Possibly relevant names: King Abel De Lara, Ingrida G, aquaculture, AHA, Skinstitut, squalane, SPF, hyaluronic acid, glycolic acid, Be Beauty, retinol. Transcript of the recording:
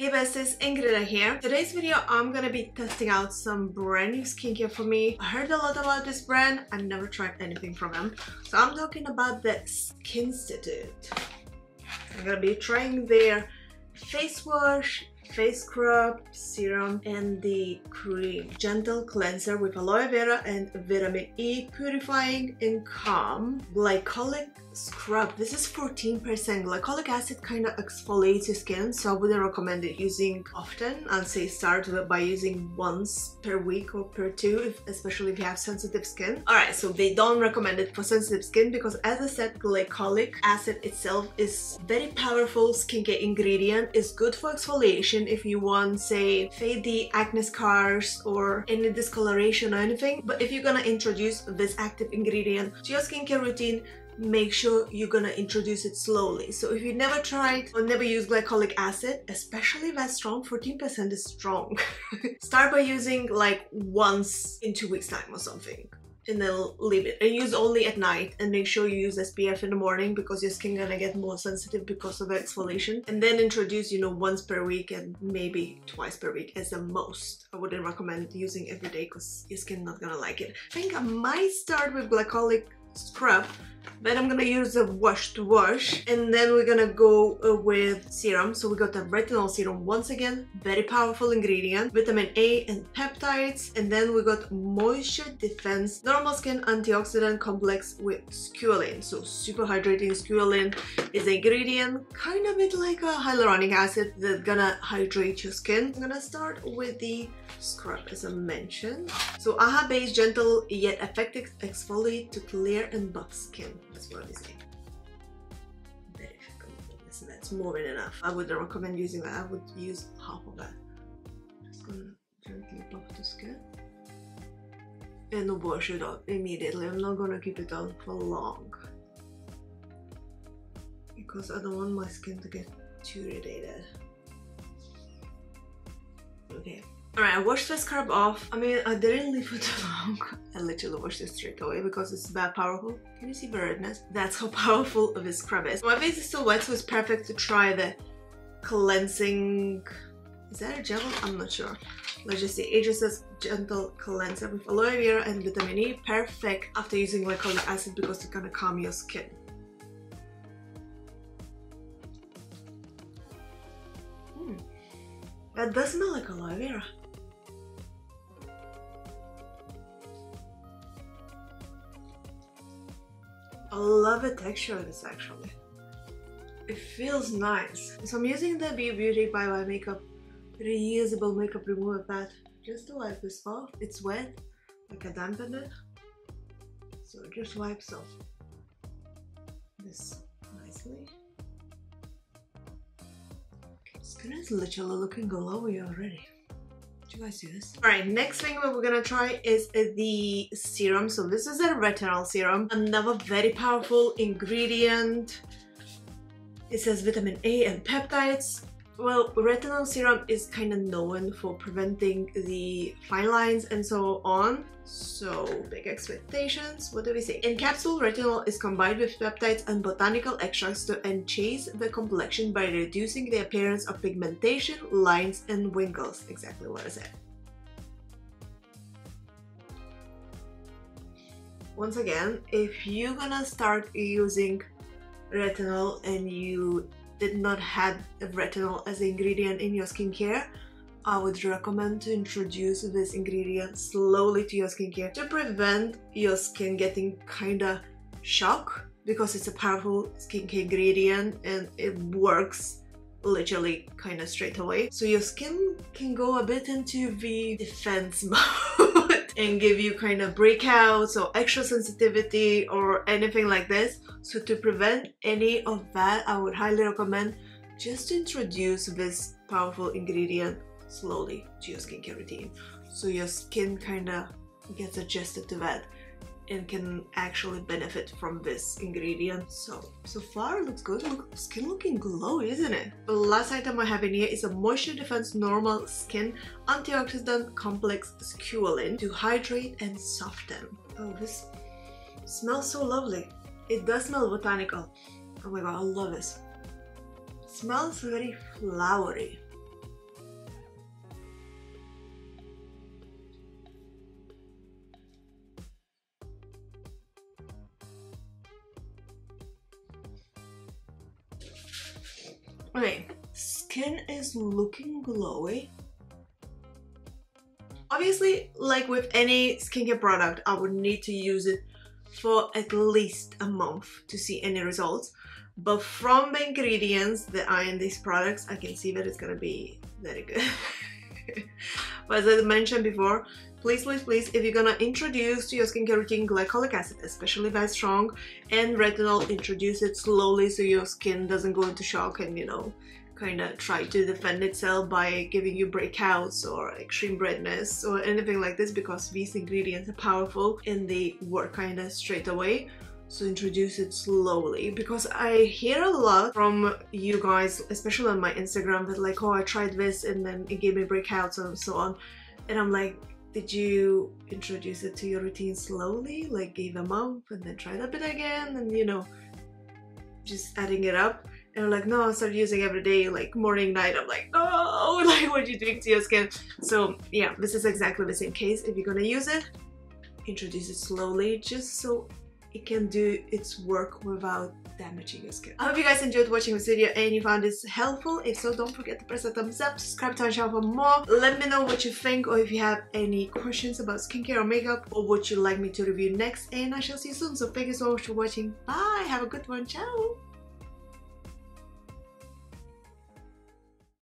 Hey besties, Ingrida here. Today's video I'm gonna be testing out some brand new skincare for me. I heard a lot about this brand, I've never tried anything from them. So I'm talking about the Skinstitut. I'm gonna be trying their face wash, face scrub, serum and the cream. Gentle cleanser with aloe vera and vitamin E, purifying and calm. Glycolic scrub. This is 14%. Glycolic acid kind of exfoliates your skin, so I wouldn't recommend it using often. I'd say start by using once per week or per two, especially if you have sensitive skin. Alright, so they don't recommend it for sensitive skin because, as I said, glycolic acid itself is very powerful skincare ingredient. It's good for exfoliation if you want, say, fade the acne scars or any discoloration or anything. But if you're gonna introduce this active ingredient to your skincare routine, make sure you're gonna introduce it slowly. So if you never tried or never used glycolic acid, especially that strong, 14% is strong. Start by using like once in 2 weeks time or something, and then leave it, and use only at night, and make sure you use SPF in the morning because your skin gonna get more sensitive because of the exfoliation. And then introduce, you know, once per week and maybe twice per week as the most. I wouldn't recommend using every day because your skin not gonna like it. I think I might start with glycolic scrub, then I'm gonna use the wash to wash, and then we're gonna go with serum. So we got the retinol serum once again, very powerful ingredient, vitamin A and peptides, and then we got moisture defense, normal skin antioxidant complex with squalane. So super hydrating squalane is an ingredient, kind of a bit like a hyaluronic acid that's gonna hydrate your skin. I'm gonna start with the scrub, as I mentioned. So AHA based, gentle yet effective exfoliate to clear and buff skin. That's what they say. Very good. So that's more than enough. I wouldn't recommend using that. I would use half of that. Just gonna gently buff the skin and wash it off immediately. I'm not gonna keep it on for long because I don't want my skin to get too irritated. Okay. Alright, I washed the scrub off. I mean, I didn't leave it too long. I literally washed it straight away because it's that powerful. Can you see the redness? That's how powerful this scrub is. My face is still wet, so it's perfect to try the cleansing... Is that a gel? I'm not sure. Let's just see. It just says gentle cleanser with aloe vera and vitamin E. Perfect after using glycolic acid because it's gonna calm your skin. That does smell like aloe vera. I love the texture of this actually. It feels nice. So I'm using the Be Beauty by My Makeup reusable makeup remover pad just to wipe this off. It's wet, like I dampened it. So it just wipes off this nicely. Skin is literally looking glowy already. Do you guys see this? Alright, next thing that we're gonna try is the serum. So this is a retinol serum, another very powerful ingredient. It says vitamin A and peptides. Well, retinol serum is kind of known for preventing the fine lines and so on. So big expectations. What do we say? In capsule, retinol is combined with peptides and botanical extracts to enhance the complexion by reducing the appearance of pigmentation, lines and wrinkles. Exactly what I said. Once again, if you're gonna start using retinol and you did not have retinol as an ingredient in your skincare, I would recommend to introduce this ingredient slowly to your skincare to prevent your skin getting kinda shocked, because it's a powerful skincare ingredient and it works literally kinda straight away. So your skin can go a bit into the defense mode and give you kinda breakouts or extra sensitivity or anything like this. So to prevent any of that, I would highly recommend just to introduce this powerful ingredient slowly to your skincare routine, so your skin kinda gets adjusted to that and can actually benefit from this ingredient. So far it looks good. Look, skin looking glowy, isn't it? The last item I have in here is a moisture defense normal skin antioxidant complex squalane to hydrate and soften. Oh, this smells so lovely. It does smell botanical. Oh my god, I love this. It smells very flowery. Okay, skin is looking glowy. Obviously, like with any skincare product, I would need to use it for at least a month to see any results. But from the ingredients that are in these products, I can see that it's gonna be very good. But as I mentioned before, please, please, please, if you're gonna introduce to your skincare routine glycolic acid, especially very strong, and retinol, introduce it slowly so your skin doesn't go into shock and, you know, kind of try to defend itself by giving you breakouts or extreme redness or anything like this, because these ingredients are powerful and they work kind of straight away. So introduce it slowly, because I hear a lot from you guys, especially on my Instagram, that like, oh, I tried this and then it gave me breakouts and so on. And I'm like, did you introduce it to your routine slowly? Like give a month and then try that bit again and, you know, just adding it up. And I'm like, no, I started using every day, like morning, night. I'm like, oh, like what are you doing to your skin? So yeah, this is exactly the same case. If you're gonna use it, introduce it slowly, just so it can do its work without damaging your skin. I hope you guys enjoyed watching this video and you found this helpful. If so, don't forget to press the thumbs up, subscribe to our channel for more. Let me know what you think, or if you have any questions about skincare or makeup, or what you'd like me to review next, and I shall see you soon. So thank you so much for watching. Bye, have a good one, ciao!